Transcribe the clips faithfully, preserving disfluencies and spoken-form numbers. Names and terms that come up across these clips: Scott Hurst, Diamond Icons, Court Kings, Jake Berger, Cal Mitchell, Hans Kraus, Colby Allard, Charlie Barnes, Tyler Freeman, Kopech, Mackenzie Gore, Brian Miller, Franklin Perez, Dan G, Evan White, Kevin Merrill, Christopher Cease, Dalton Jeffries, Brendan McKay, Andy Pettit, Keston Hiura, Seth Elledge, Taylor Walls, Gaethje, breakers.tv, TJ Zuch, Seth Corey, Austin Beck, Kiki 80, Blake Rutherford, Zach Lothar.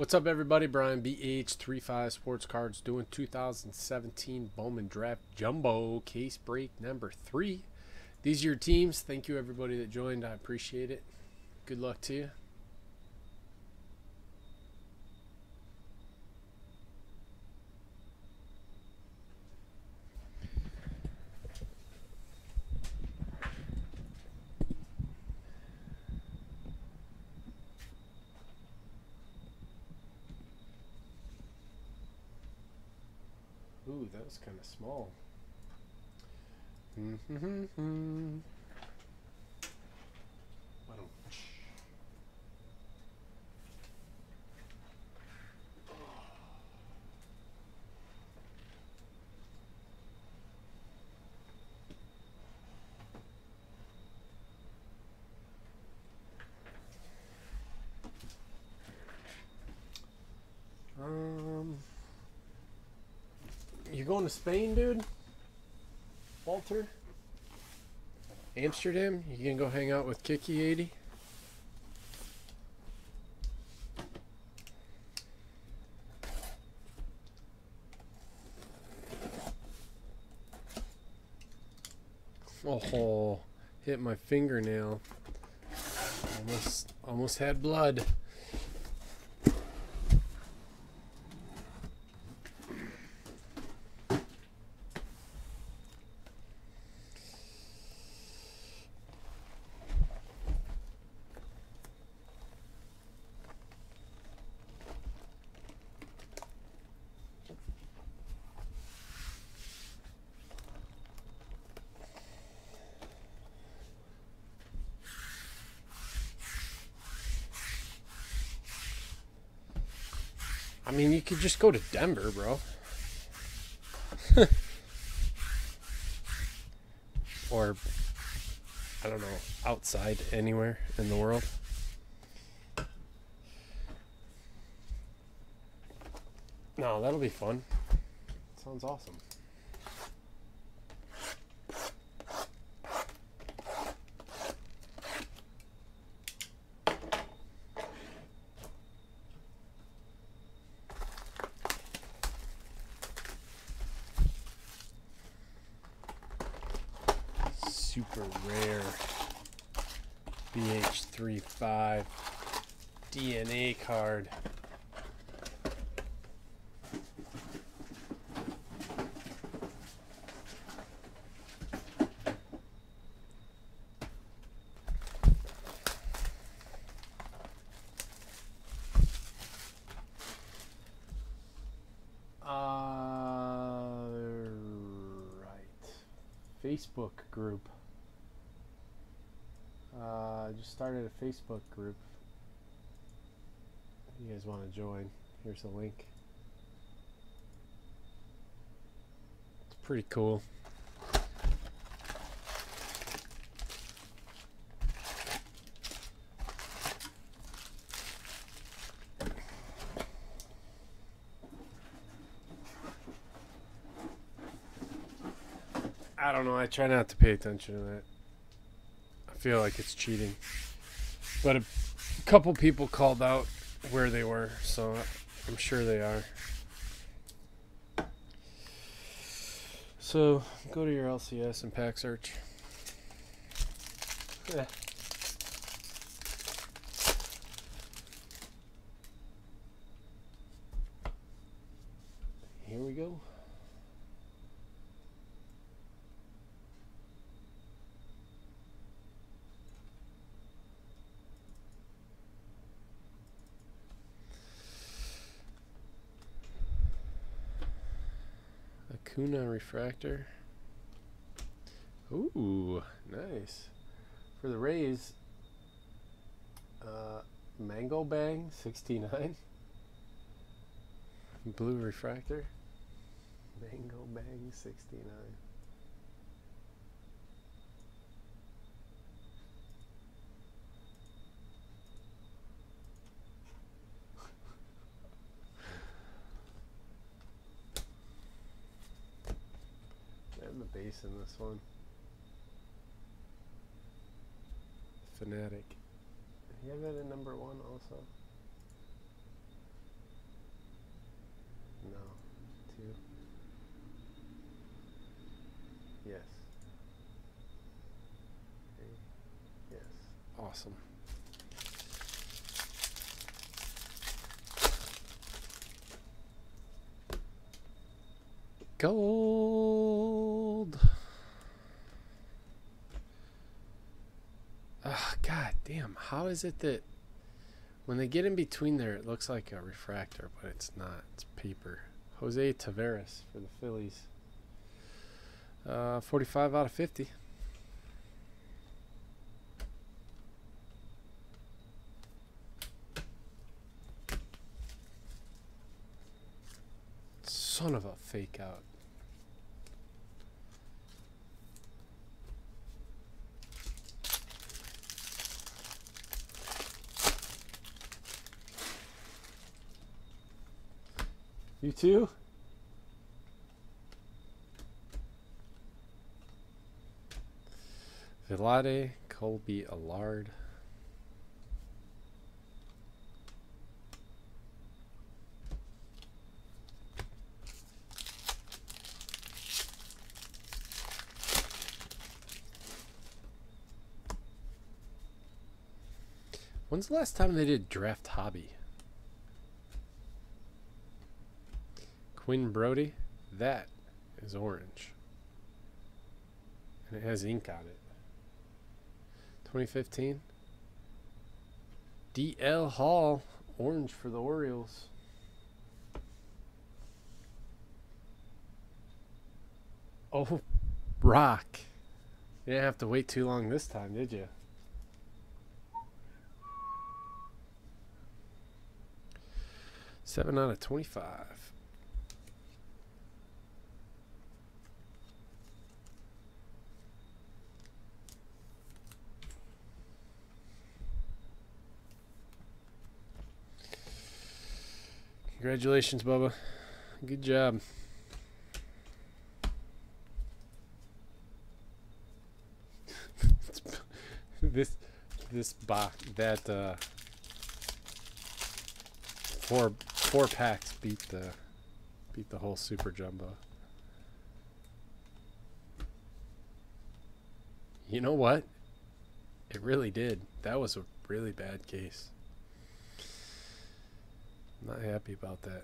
What's up, everybody? Brian B H thirty-five Sports Cards doing two thousand seventeen Bowman Draft Jumbo case break number three. These are your teams. Thank you, everybody that joined. I appreciate it. Good luck to you. Ooh, that was kind of small. Mm-hmm-hmm-hmm. Why don't... Going to Spain, dude? Walter? Amsterdam? You gonna go hang out with Kiki eighty? Oh, hit my fingernail. Almost, almost had blood. I mean, you could just go to Denver, bro. Or, I don't know, outside anywhere in the world. No, that'll be fun. Sounds awesome. Super rare B H thirty-five D N A card. Uh, right. Facebook group. Uh, I just started a Facebook group. If you guys want to join, here's a link. It's pretty cool. I don't know, I try not to pay attention to that. Feel like it's cheating, but a couple people called out where they were, so I'm sure they are. So go to your L C S and pack search. Yeah. Here we go. Luna Refractor. Ooh, nice. For the Rays, uh, Mango Bang sixty-nine. Blue Refractor. Mango Bang sixty-nine. Base in this one. Fanatic. You have that in number one also? awesome. Gold. Oh, God damn. How is it that when they get in between there, it looks like a refractor, but it's not. It's paper. Jose Tavares for the Phillies. Uh, forty-five out of fifty. Son of a fake out. You too? Velade, Colby Allard. When's the last time they did Draft Hobby? Quinn Brody, that is orange. And it has ink on it. twenty fifteen. D L. Hall, orange for the Orioles. Oh, rock. You didn't have to wait too long this time, did you? seven out of twenty-five. Congratulations, Bubba. Good job. this this box that uh four four packs beat the beat the whole Super Jumbo. You know what? It really did. That was a really bad case. Not happy about that.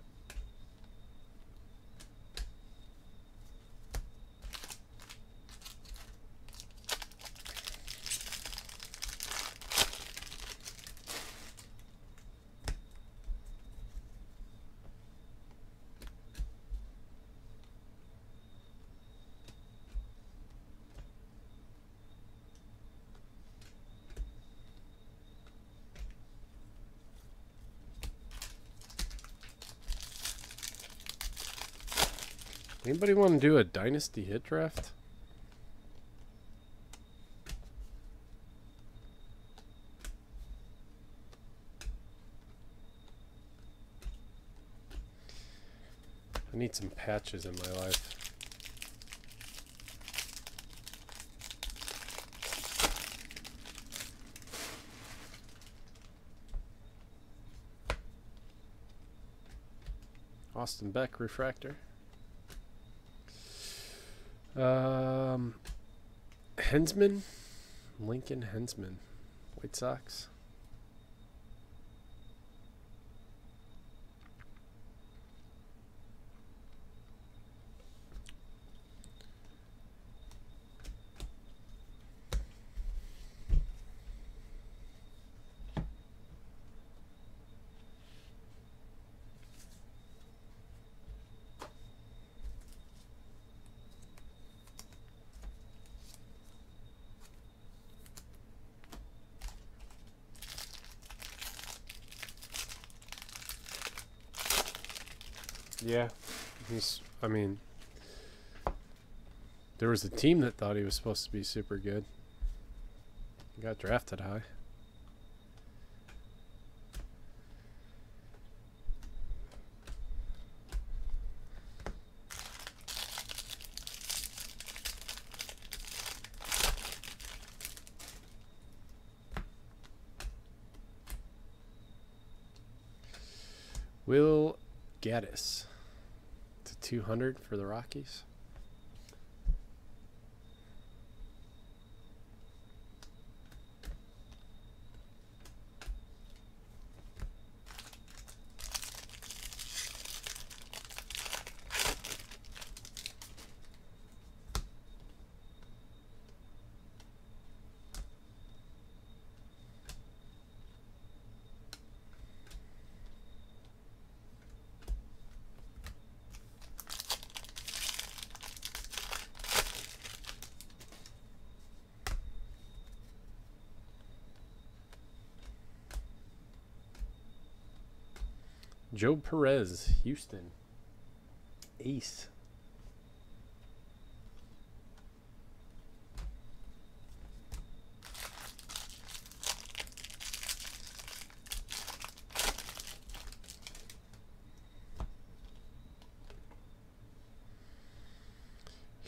Anybody want to do a Dynasty hit draft? I need some patches in my life. Austin Beck, refractor. Um, Henzman, Lincoln Henzman, White Sox. Yeah, he's, I mean, there was a team that thought he was supposed to be super good. He got drafted high. Will Gaddis. two hundred for the Rockies. Joe Perez, Houston. Ace.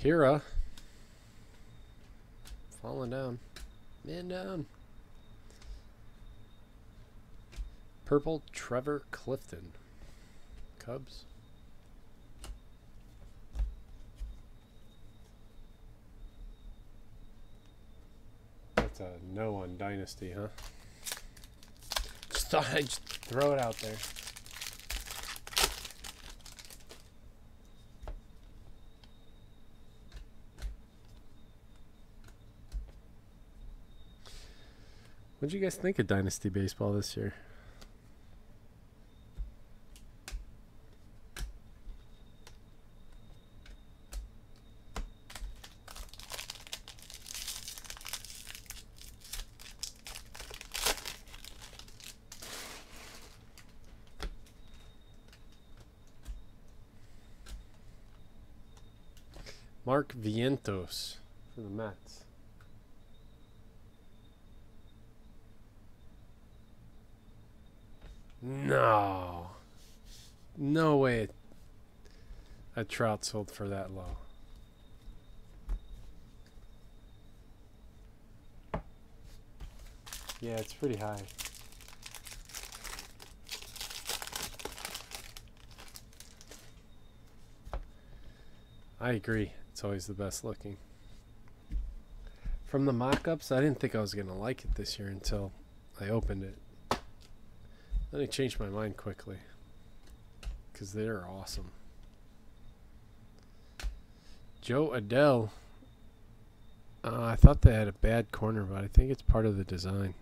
Hiura. Falling down. Man down. Purple Trevor Clifton. Cubs. That's a no on Dynasty, huh? Just thought I'd just throw it out there. What did you guys think of Dynasty Baseball this year? Mark Vientos for the Mets. No. No way a Trout sold for that low. Yeah, it's pretty high. I agree. It's always the best looking. From the mock-ups, I didn't think I was going to like it this year until I opened it. Then I changed my mind quickly, because they're awesome. Joe Adell. Uh, I thought they had a bad corner, but I think it's part of the design.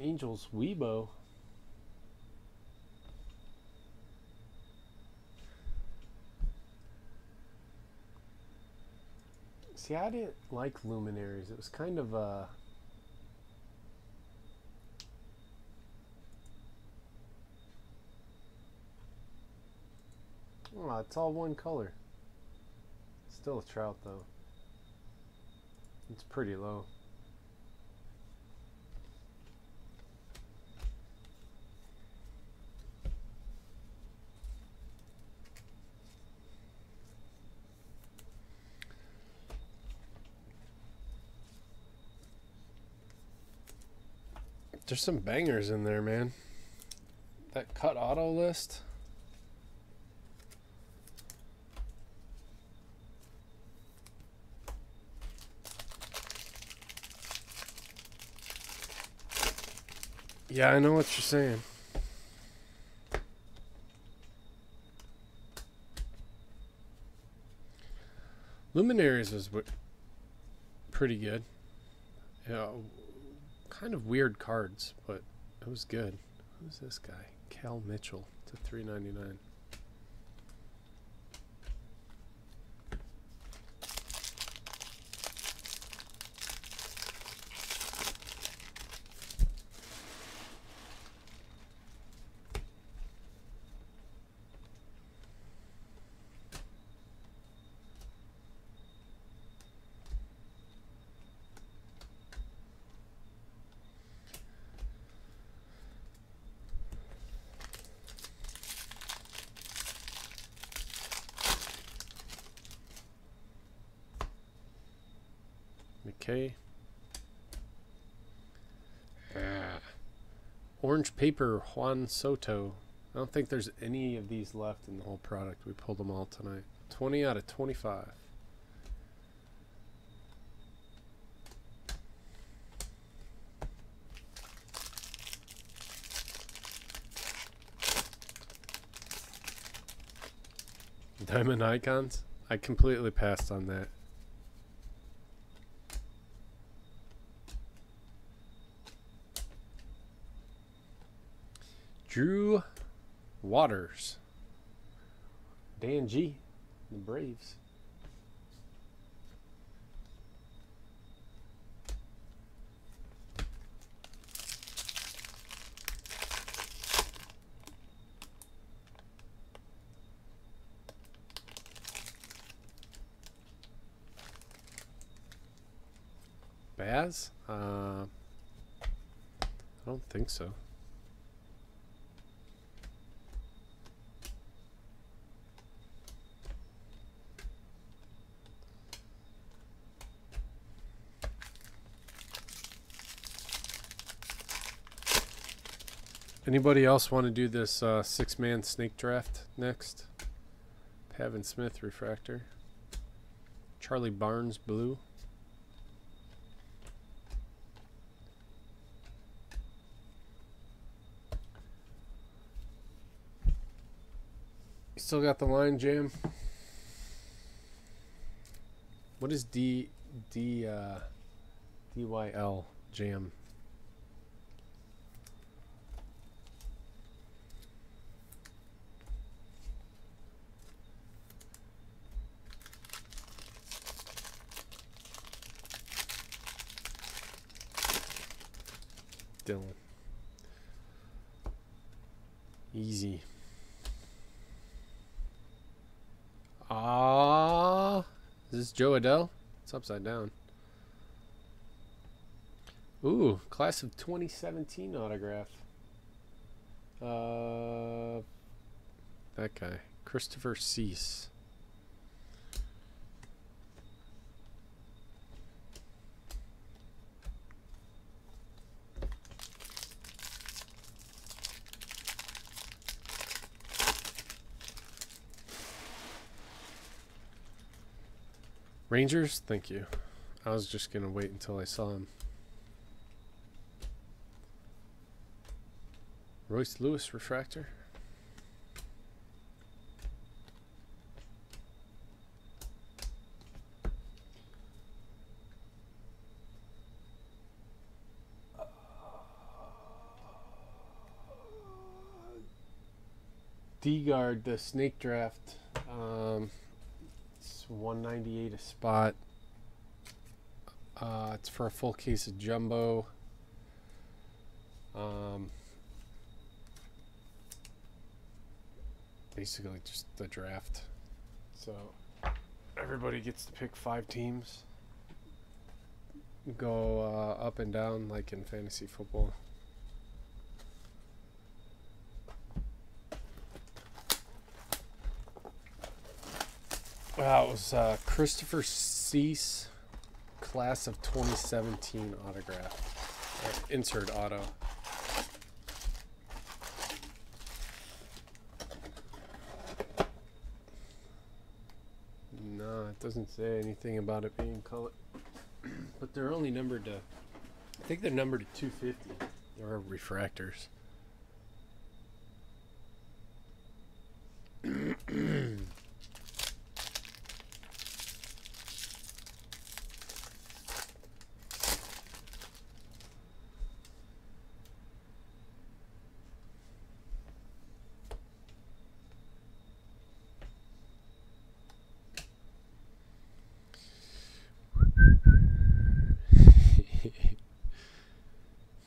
Angels Weibo. See, I didn't like Luminaries. It was kind of uh, oh, it's all one color. Still a Trout, though. It's pretty low. There's some bangers in there, man. That cut auto list. Yeah, I know what you're saying. Luminaries was pretty good. Yeah. Kind of weird cards, but it was good. Who's this guy? Cal Mitchell to three ninety-nine. Okay. Ah. Orange paper Juan Soto. I don't think there's any of these left in the whole product. We pulled them all tonight. twenty out of twenty-five. Diamond Icons? I completely passed on that. Drew Waters. Dan G, the Braves. as? Uh, I don't think so. Anybody else want to do this uh, six-man snake draft next? Pavin Smith, Refractor. Charlie Barnes, Blue. You still got the line, Jam? What is D, D, uh, D Y L, Jam? Dylan. Easy. Ah, is this Joe Adell? It's upside down. Ooh, class of twenty seventeen autograph. Uh, that guy, Christopher Cease. Rangers, thank you. I was just gonna wait until I saw him. Royce Lewis, Refractor. D-Guard, the snake draft. Um, one ninety-eight a spot. Uh, it's for a full case of jumbo. Um, basically just the draft. So everybody gets to pick five teams. Go uh, up and down like in fantasy football. Wow, it was uh, Christopher Cease, class of twenty seventeen autograph. Uh, insert auto. No, it doesn't say anything about it being color. But they're only numbered to, I think they're numbered to two fifty. They're refractors.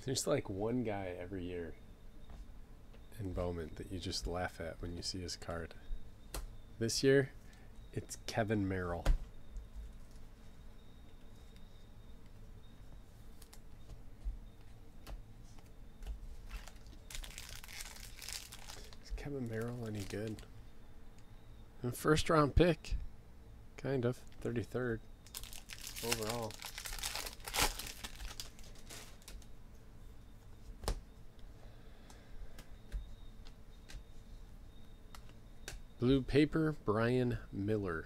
There's like one guy every year in Bowman that you just laugh at when you see his card. This year, it's Kevin Merrill. Is Kevin Merrill any good? A first round pick. Kind of. thirty-third overall. Blue paper, Brian Miller.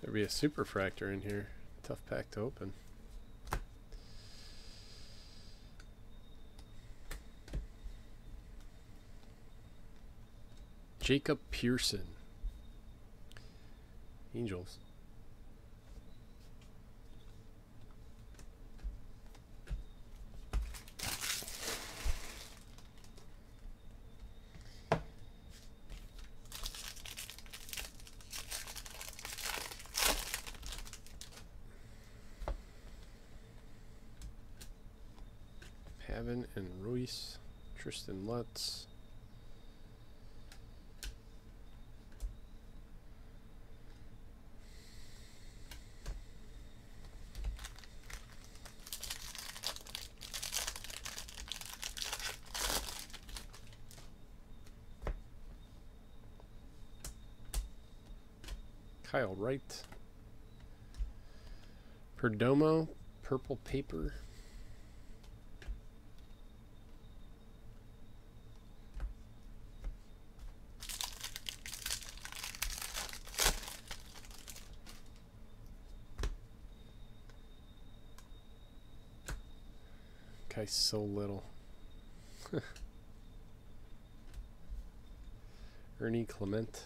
There'd be a superfractor in here. Tough pack to open. Jacob Pearson, Angels. Kevin and Royce, Tristan Lutz, Kyle Wright, Perdomo, Purple Paper, Guy's so little. Ernie Clement.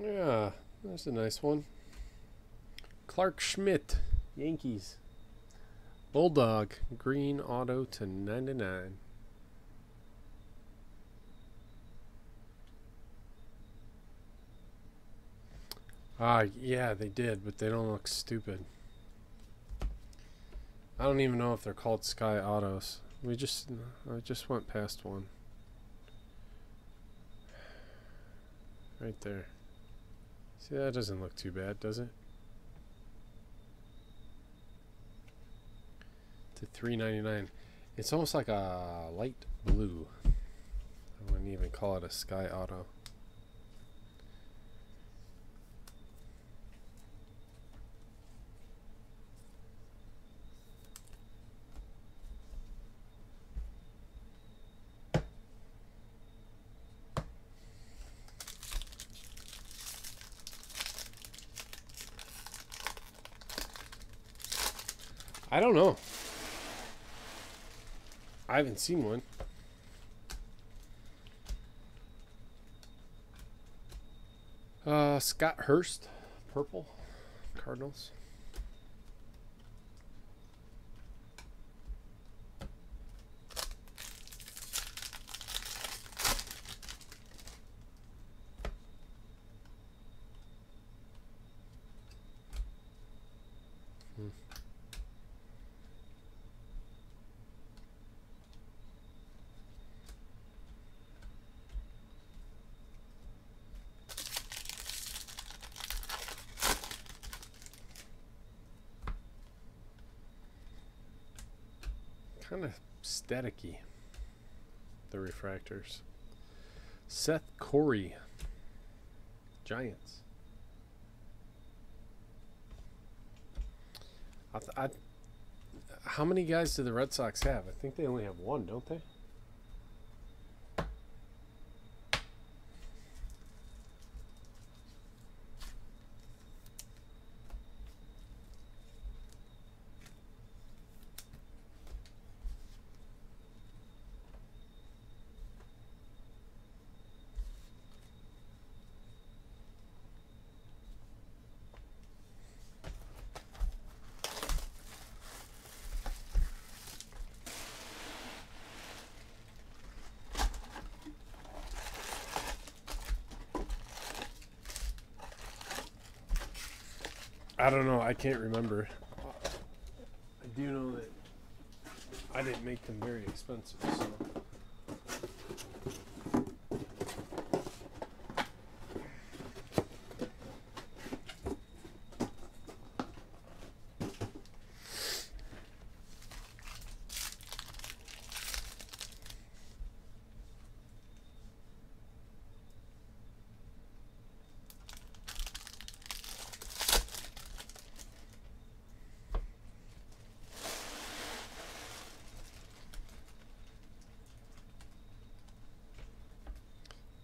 Yeah, that's a nice one. Clark Schmidt, Yankees. Bulldog, green auto to ninety-nine. Ah, yeah, they did, but they don't look stupid. I don't even know if they're called Sky Autos. We just, I just went past one. Right there. See, that doesn't look too bad, does it? To three ninety-nine. It's almost like a light blue. I wouldn't even call it a Sky Auto. I don't know. I haven't seen one. Uh, Scott Hurst, purple, Cardinals. Kind of staticky, the refractors. Seth Corey, Giants. I th I, how many guys do the Red Sox have? I think they only have one, don't they? I don't know. I can't remember. I do know that I didn't make them very expensive, so.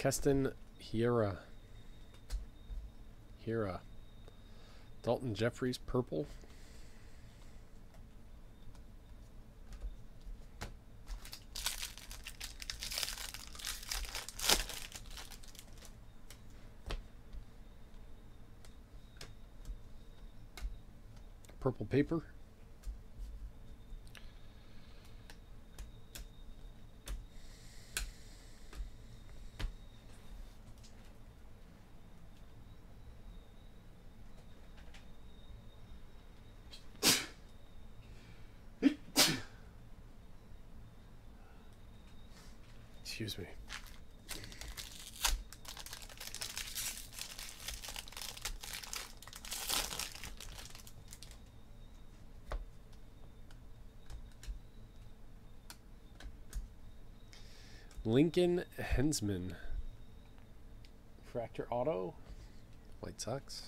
Keston Hiura. Hiura. Dalton Jeffries, purple. Purple paper. Excuse me. Lincoln Henzman. Refractor auto. White Sox.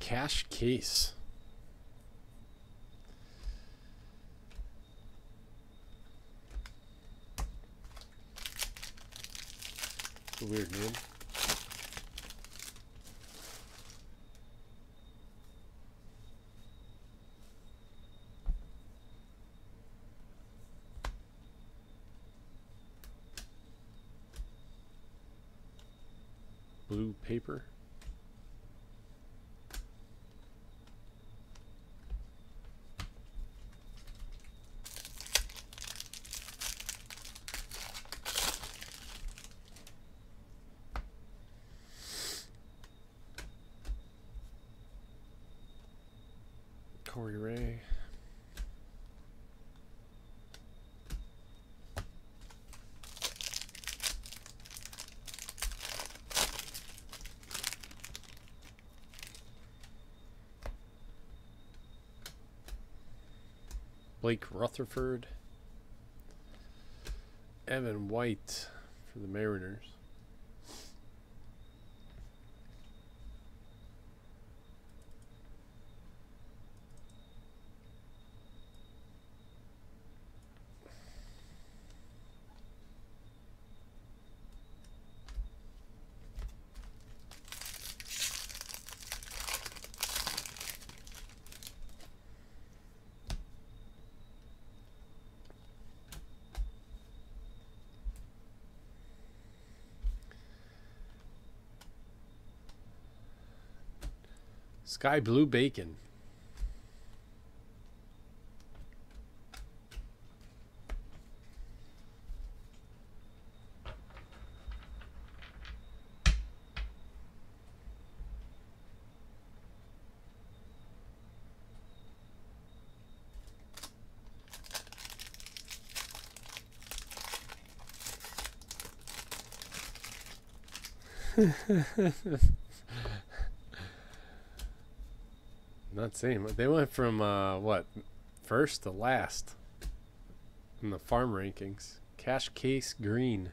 Cash case. It's a weird name. Blue paper. Blake Rutherford, Evan White for the Mariners. Sky Blue Bacon. Not same. They went from uh, what, first to last in the farm rankings. Cash case green.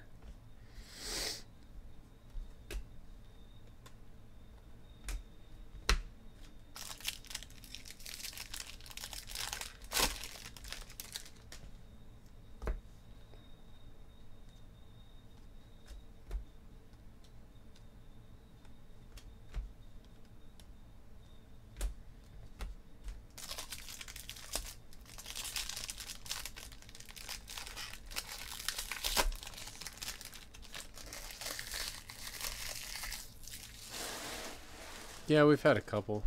Yeah, we've had a couple.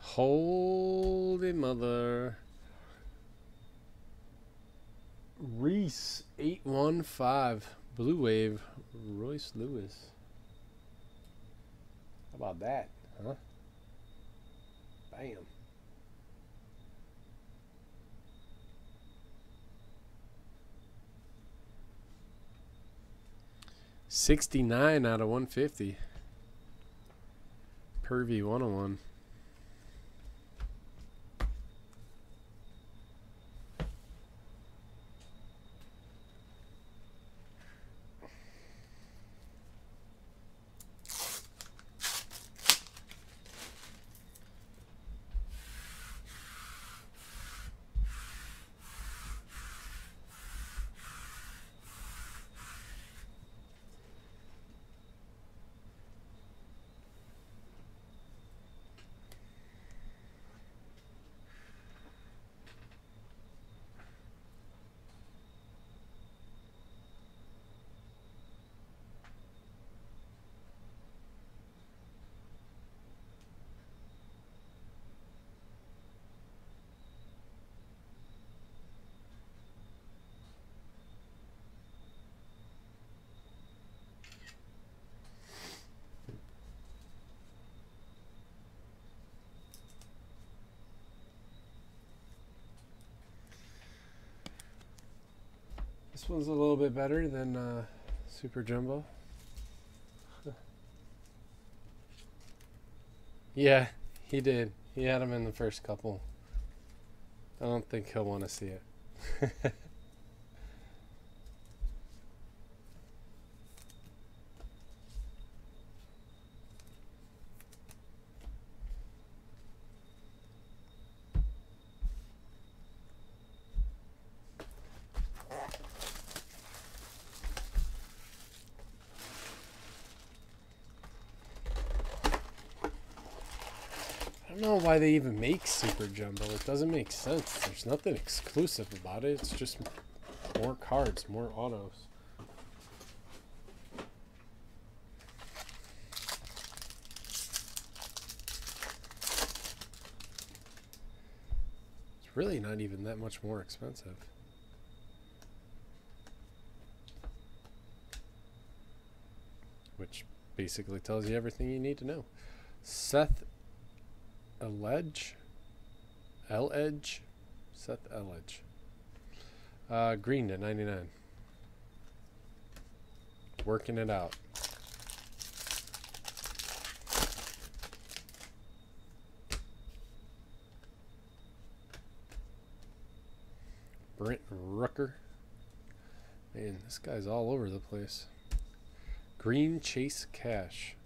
Holy mother. Reese eight one five Blue Wave, Royce Lewis. How about that, huh? Bam. sixty-nine out of one fifty. Pervy one oh one. This one's a little bit better than uh, Super Jumbo. Yeah, he did. He had him in the first couple. I don't think he'll want to see it. Why they even make Super Jumbo, it doesn't make sense. There's nothing exclusive about it. It's just more cards, more autos. It's really not even that much more expensive. Which basically tells you everything you need to know. Seth Elledge, Elledge, Seth Elledge, uh, green to ninety-nine. Working it out. Brent Rucker. Man, this guy's all over the place. Green Chase Cash,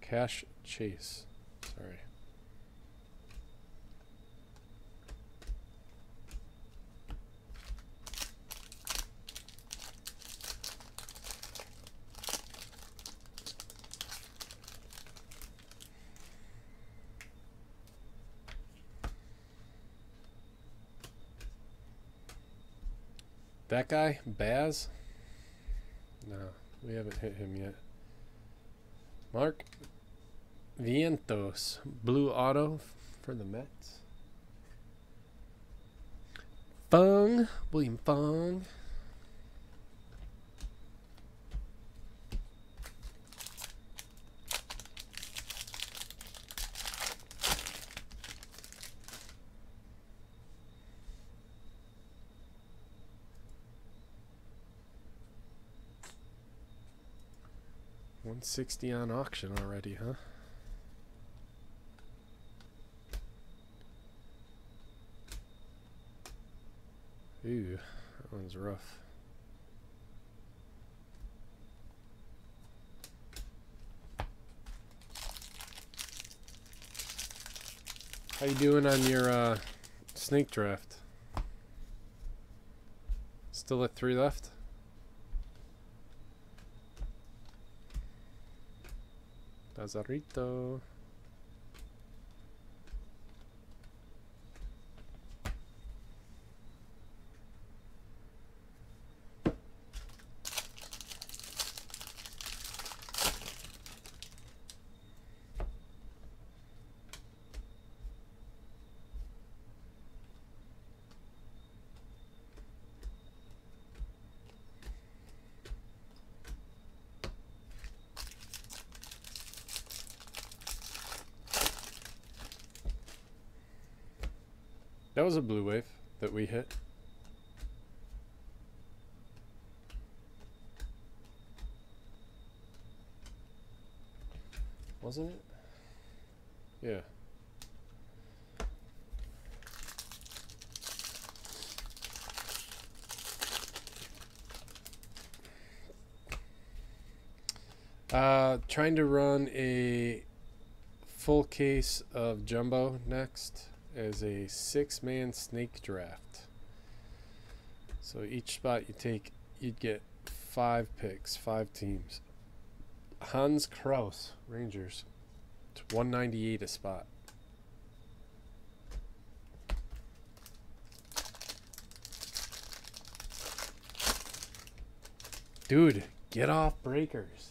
Cash Chase. Sorry. That guy, Baz? No, we haven't hit him yet. Mark Vientos, blue auto for the Mets. Fung, William Fung. one sixty on auction already, huh? Ooh, that one's rough. How you doing on your uh, snake draft? Still at three left? Lazarito. That was a blue wave that we hit. Wasn't it? Yeah. Uh, trying to run a full case of Jumbo next as a six-man snake draft. So each spot you take, you'd get five picks, five teams. Hans Kraus, Rangers, one ninety-eight a spot. Dude, get off breakers.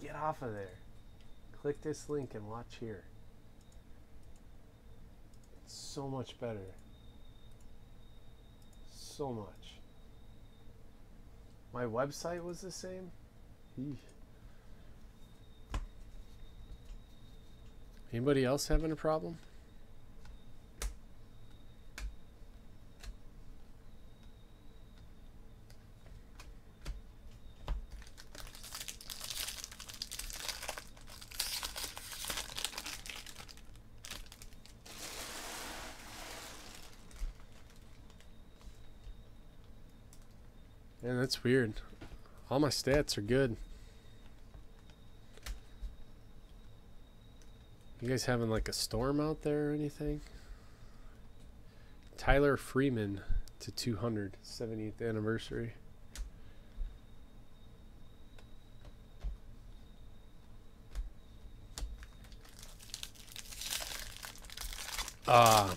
Get off of there. Click this link and watch here. It's so much better. So much. My website was the same. Eesh. Anybody else having a problem? Man, that's weird. All my stats are good. You guys having like a storm out there or anything? Tyler Freeman to two hundred, seventieth anniversary. Ah. Uh,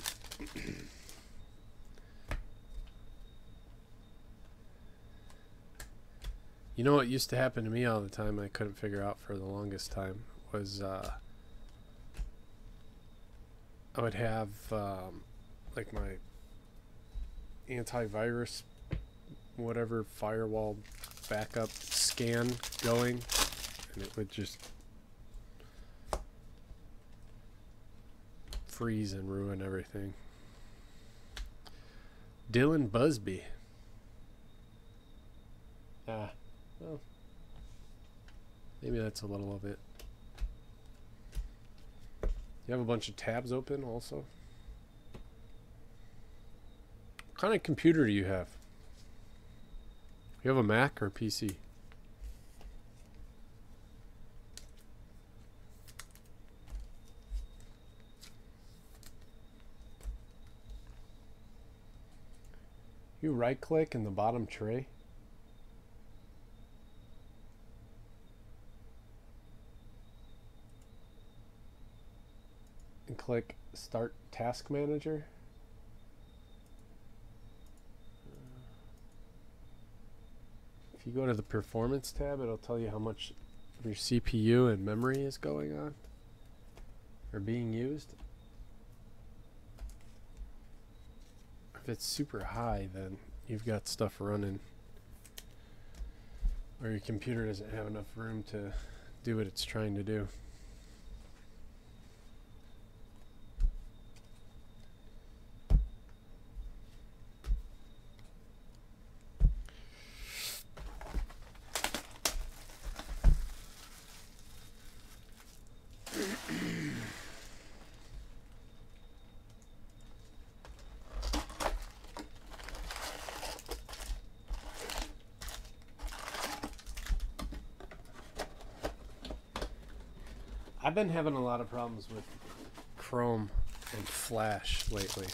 you know what used to happen to me all the time, I couldn't figure out for the longest time, was uh, I would have um, like my antivirus, whatever, firewall backup scan going, and it would just freeze and ruin everything. Dylan Busby. Ah, well, maybe that's a little of it. You have a bunch of tabs open also. What kind of computer do you have? You have a Mac or a P C? You right click in the bottom tray. Click Start Task Manager. If you go to the Performance tab, it'll tell you how much of your C P U and memory is going on or being used. If it's super high, then you've got stuff running, or your computer doesn't have enough room to do what it's trying to do. I've been having a lot of problems with Chrome and Flash lately.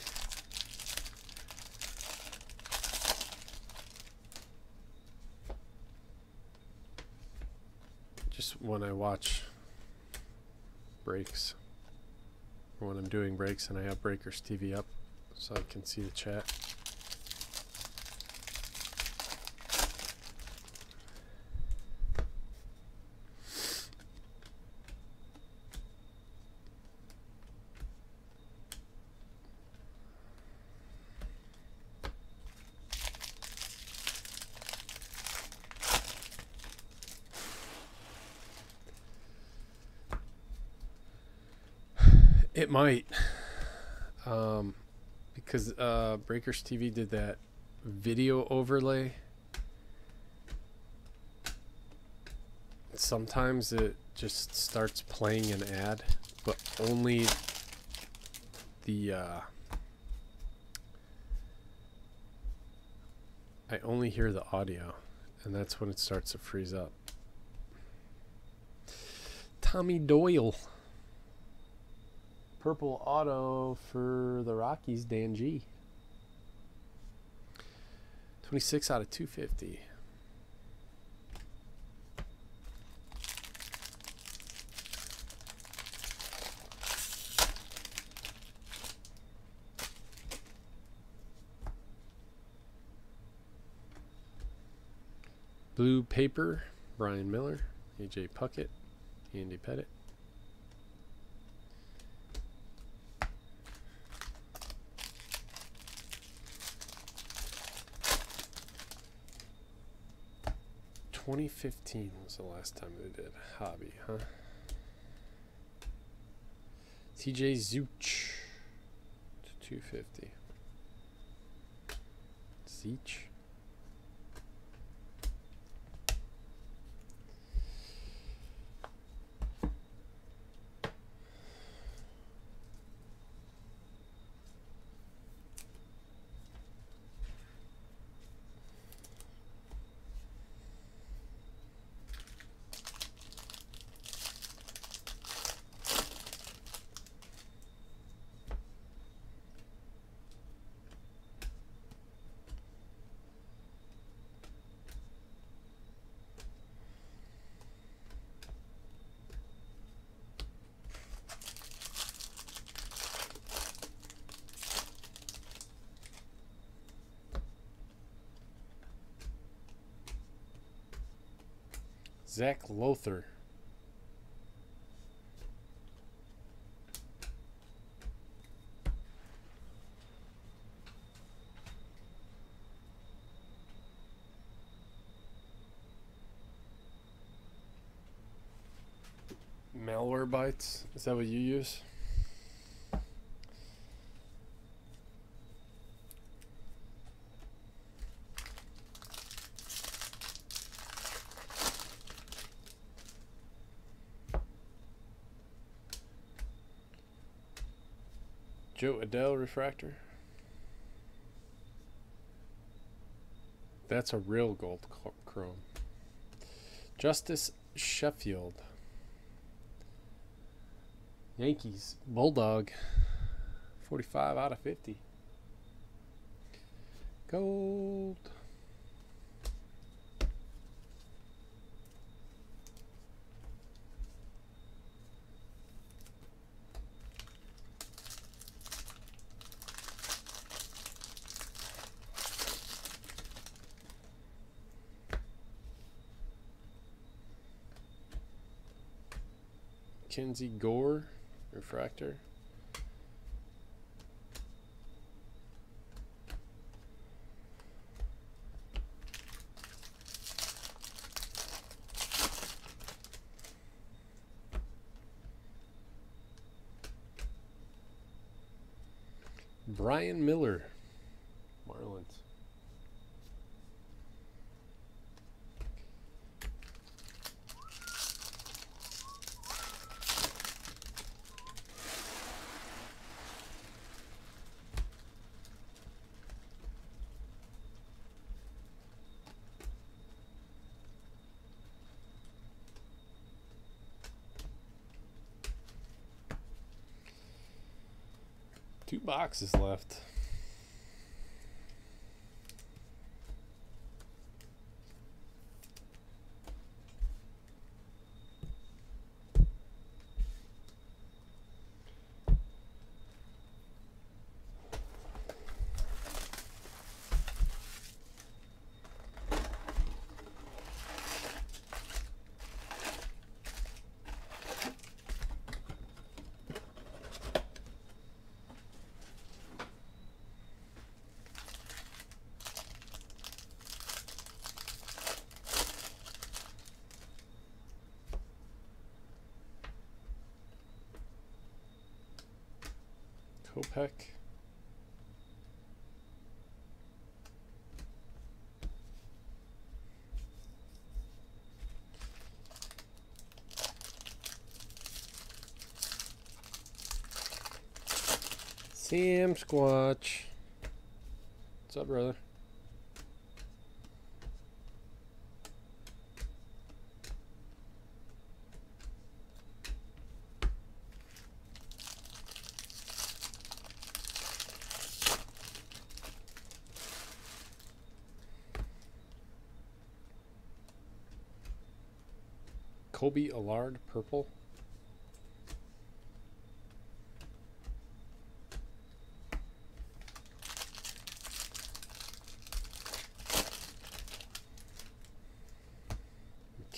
Just when I watch breaks, or when I'm doing breaks and I have Breakers T V up so I can see the chat. It might. Um, because uh, Breakers T V did that video overlay. Sometimes it just starts playing an ad, but only the uh, I only hear the audio, and that's when it starts to freeze up. Tommy Doyle. Purple auto for the Rockies, Dan G. twenty-six out of two fifty. Blue paper, Brian Miller, A J Puckett, Andy Pettit. twenty fifteen was the last time they did hobby, huh? T J Zuch to two fifty. Zeech. Zach Lothar. Malware Bytes, is that what you use? Joe Adele refractor. That's a real gold chrome. Justice Sheffield. Yankees Bulldog. forty-five out of fifty. Gold. Mackenzie Gore, refractor. Brian Miller, Marlins. Two boxes left. Kopech, Sam Squatch. What's up, brother? Colby Allard, purple.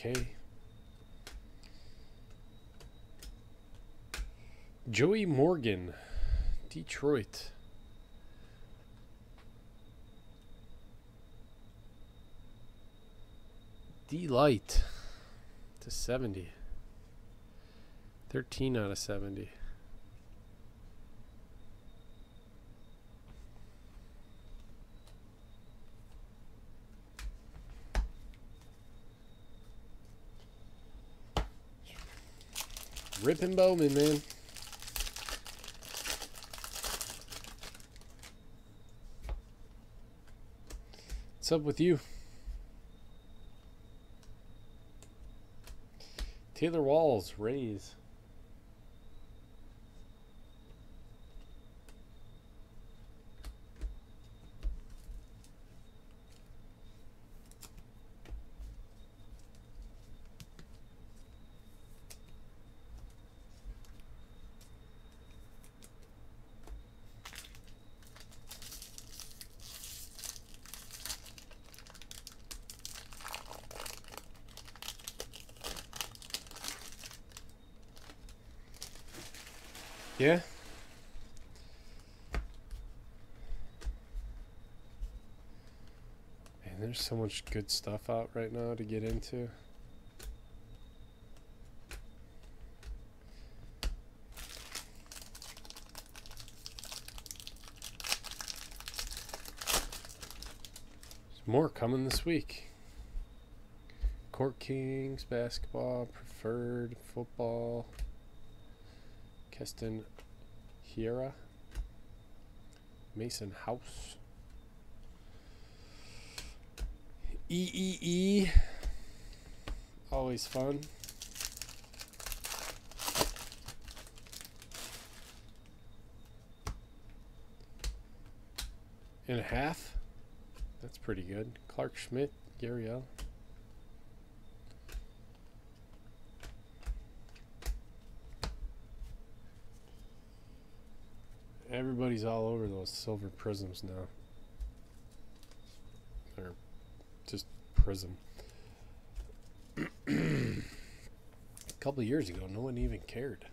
Okay. Joey Morgan, Detroit. Delight. To seventy. Thirteen out of seventy. Rippin' Bowman, man. What's up with you? Taylor Walls, Rays. Yeah. Man, there's so much good stuff out right now to get into. There's more coming this week. Court Kings, basketball, preferred, football. Keston Hiura, Mason House, E E E, always fun. And a half, that's pretty good. Clark Schmidt, Gary L. Everybody's all over those silver prisms now. Or just prism. A couple of years ago, no one even cared.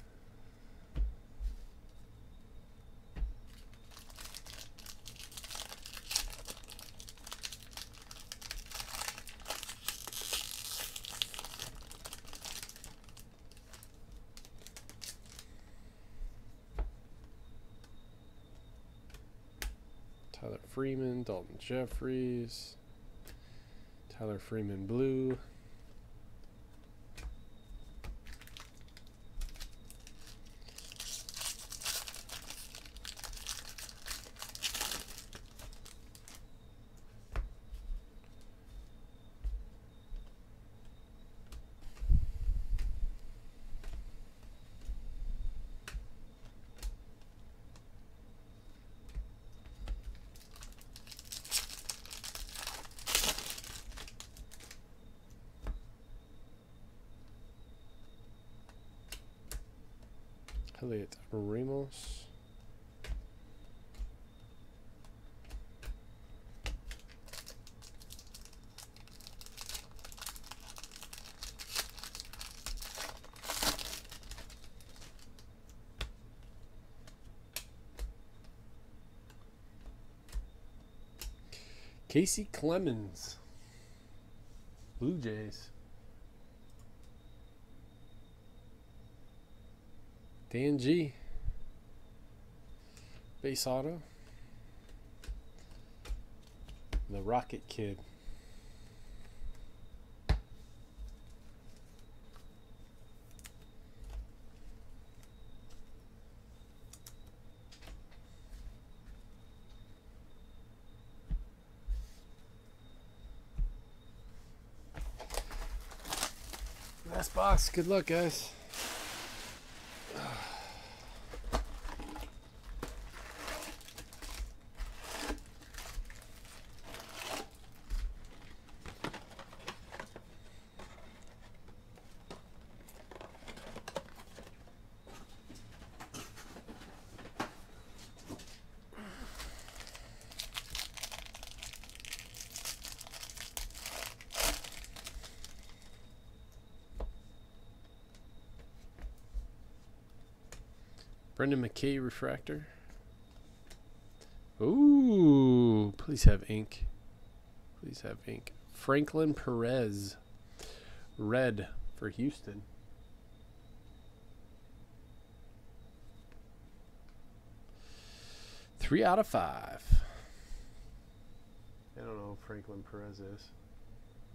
Tyler Freeman, Dalton Jeffries, Tyler Freeman blue. Elliot Ramos. Casey Clemens, Blue Jays. Dan G, base auto, the Rocket Kid. Last box. Good luck, guys. Brendan McKay refractor. Ooh, please have ink. Please have ink. Franklin Perez, red for Houston. Three out of five. I don't know who Franklin Perez is,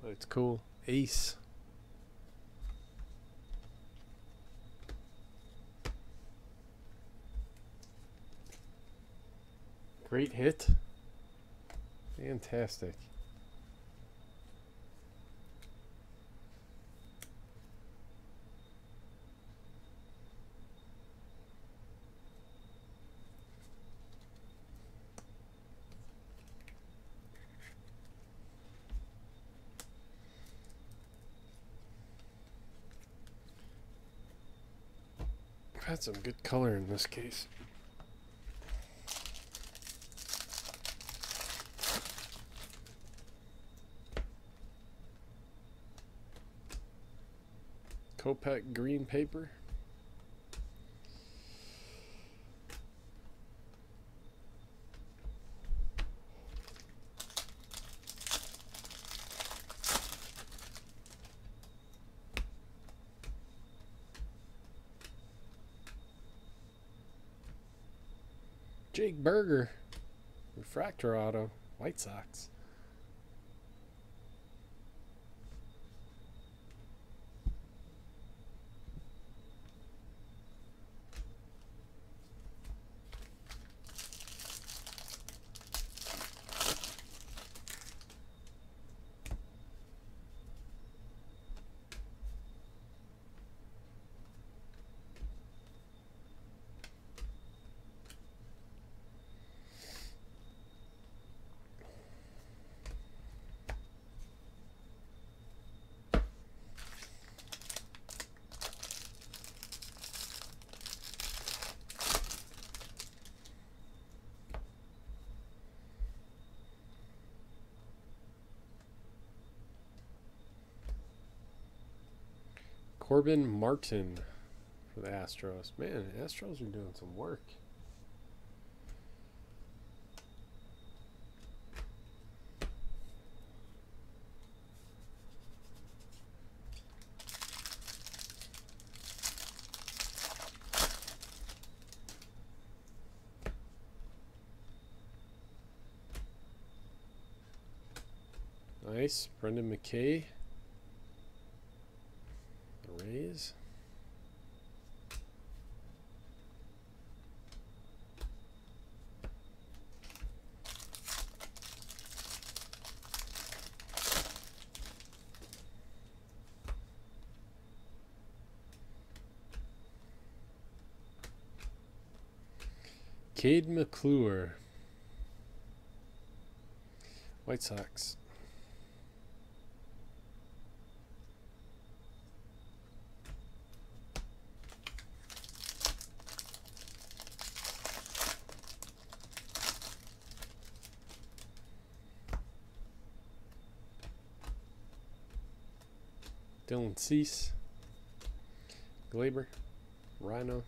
but it's cool. Ace. Great hit. Fantastic. I've had some good color in this case. Kopeck green paper. Jake Berger, refractor auto, White Sox. Corbin Martin for the Astros. Man, the Astros are doing some work. Nice. Brendan McKay. Rays. Cade McClure, White Sox. Dylan Cease, Glaber, Rhino,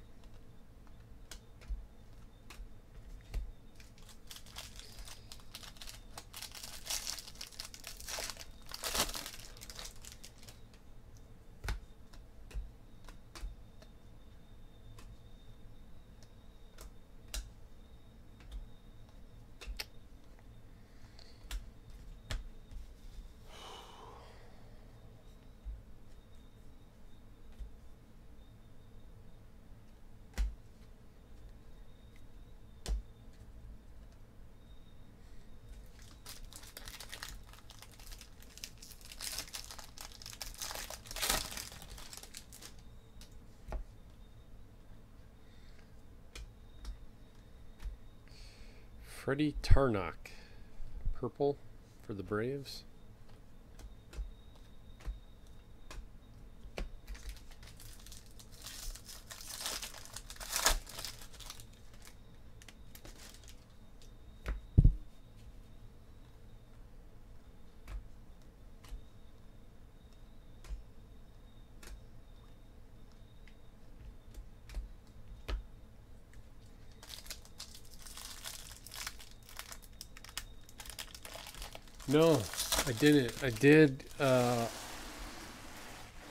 Freddie Tarnock, purple for the Braves. No, I didn't. I did, uh,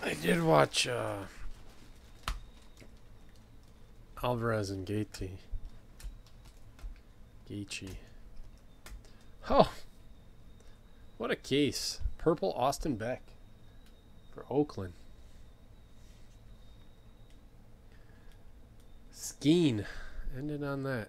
I did watch, uh, Alvarez and Gaethje. Gaethje. Oh, what a case. Purple Austin Beck for Oakland. Skeen. Ended on that.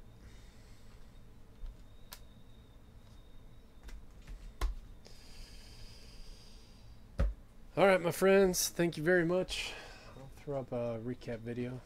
All right, my friends, thank you very much. I'll throw up a recap video.